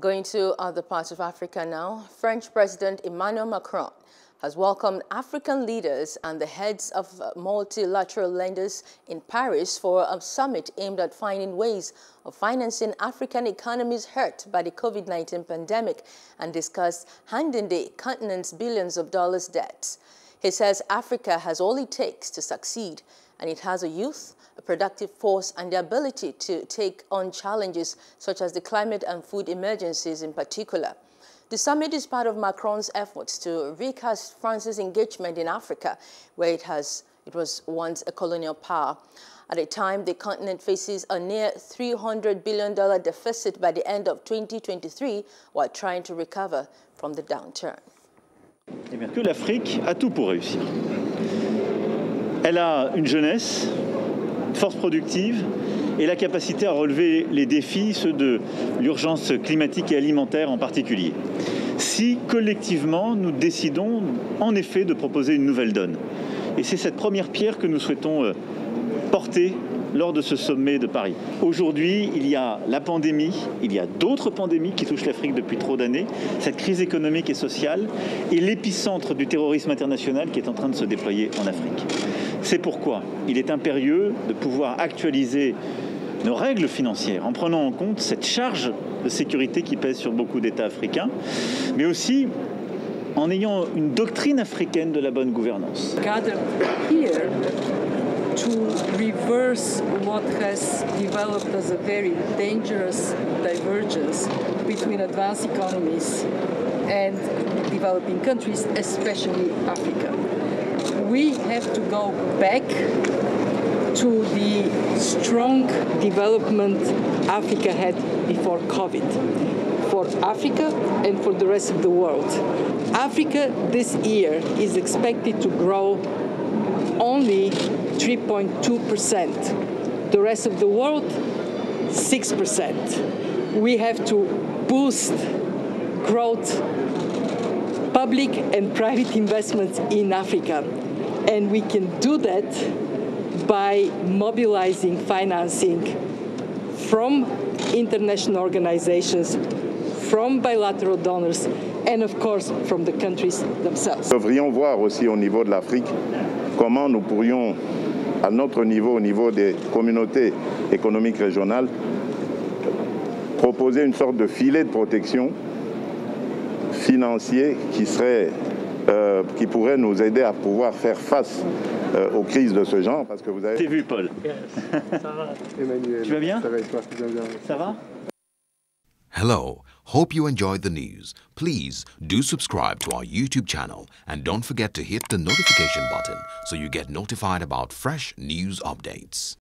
Going to other parts of Africa now, French President Emmanuel Macron has welcomed African leaders and the heads of multilateral lenders in Paris for a summit aimed at finding ways of financing African economies hurt by the COVID-19 pandemic and discuss handing the continent's billions of dollars debt. He says Africa has all it takes to succeed, and it has a youth, a productive force, and the ability to take on challenges such as the climate and food emergencies in particular. The summit is part of Macron's efforts to recast France's engagement in Africa, where it was once a colonial power. At a time, the continent faces a near $300 billion deficit by the end of 2023 while trying to recover from the downturn. Que l'Afrique a tout pour réussir. Elle a une jeunesse, force productive et la capacité à relever les défis, ceux de l'urgence climatique et alimentaire en particulier. Si collectivement nous décidons en effet de proposer une nouvelle donne, et c'est cette première pierre que nous souhaitons porter lors de ce sommet de Paris. Aujourd'hui, il y a la pandémie, il y a d'autres pandémies qui touchent l'Afrique depuis trop d'années, cette crise économique et sociale, et l'épicentre du terrorisme international qui est en train de se déployer en Afrique. C'est pourquoi il est impérieux de pouvoir actualiser nos règles financières en prenant en compte cette charge de sécurité qui pèse sur beaucoup d'États africains, mais aussi en ayant une doctrine africaine de la bonne gouvernance. To reverse what has developed as a very dangerous divergence between advanced economies and developing countries, especially Africa. We have to go back to the strong development Africa had before COVID, for Africa and for the rest of the world. Africa this year is expected to grow only 3.2%. The rest of the world, 6%. We have to boost growth, public and private investments in Africa. And we can do that by mobilizing financing from international organizations, from bilateral donors, and of course from the countries themselves. Nous devrions voir aussi au niveau de l'Afrique comment nous pourrions, à notre niveau, au niveau des communautés économiques régionales, proposer une sorte de filet de protection financier qui pourrait nous aider à pouvoir faire face aux crises de ce genre. Parce que vous avez... T'es vu, Paul? Ça va. Emmanuel, tu vas bien? Ça va, toi? Ça va? Hello. Hope you enjoyed the news. Please do subscribe to our YouTube channel and don't forget to hit the notification button so you get notified about fresh news updates.